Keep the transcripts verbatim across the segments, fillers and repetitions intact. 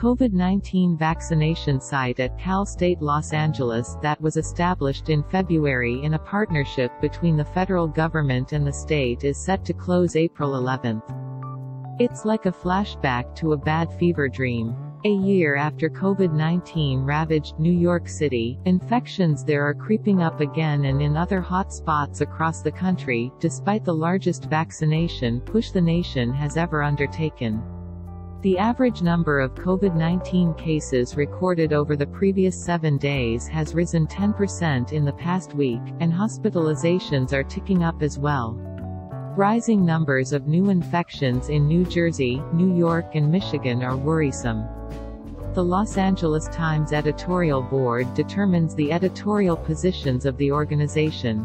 COVID nineteen vaccination site at Cal State Los Angeles that was established in February in a partnership between the federal government and the state is set to close April eleventh. It's like a flashback to a bad fever dream. A year after COVID nineteen ravaged New York City, infections there are creeping up again and in other hot spots across the country, despite the largest vaccination push the nation has ever undertaken. The average number of COVID nineteen cases recorded over the previous seven days has risen ten percent in the past week, and hospitalizations are ticking up as well. Rising numbers of new infections in New Jersey, New York, and Michigan are worrisome. The Los Angeles Times editorial board determines the editorial positions of the organization.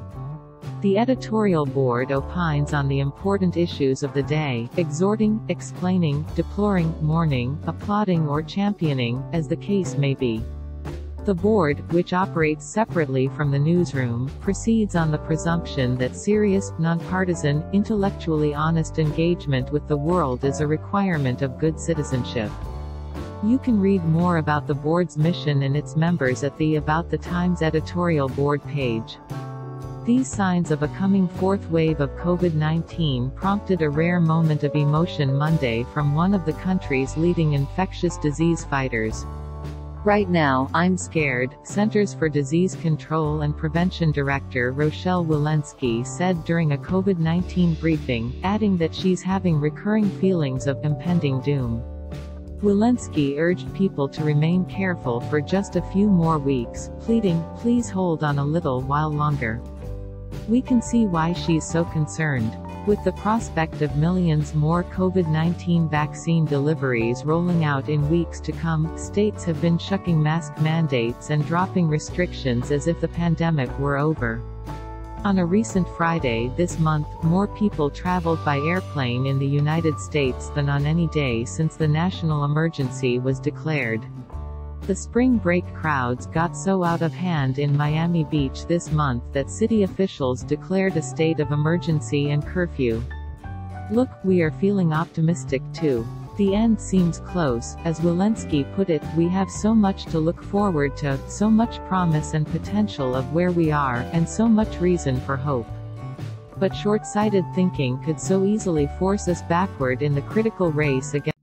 The editorial board opines on the important issues of the day, exhorting, explaining, deploring, mourning, applauding or championing, as the case may be. The board, which operates separately from the newsroom, proceeds on the presumption that serious, nonpartisan, intellectually honest engagement with the world is a requirement of good citizenship. You can read more about the board's mission and its members at the About the Times editorial board page. These signs of a coming fourth wave of COVID nineteen prompted a rare moment of emotion Monday from one of the country's leading infectious disease fighters. "Right now, I'm scared," Centers for Disease Control and Prevention Director Rochelle Walensky said during a COVID nineteen briefing, adding that she's having recurring feelings of impending doom. Walensky urged people to remain careful for just a few more weeks, pleading, "Please hold on a little while longer." We can see why she's so concerned. With the prospect of millions more COVID nineteen vaccine deliveries rolling out in weeks to come, states have been shucking mask mandates and dropping restrictions as if the pandemic were over. On a recent Friday this month, more people traveled by airplane in the United States than on any day since the national emergency was declared. The spring break crowds got so out of hand in Miami Beach this month that city officials declared a state of emergency and curfew. "Look, we are feeling optimistic too. The end seems close," as Walensky put it. "We have so much to look forward to, so much promise and potential of where we are, and so much reason for hope." But short-sighted thinking could so easily force us backward in the critical race against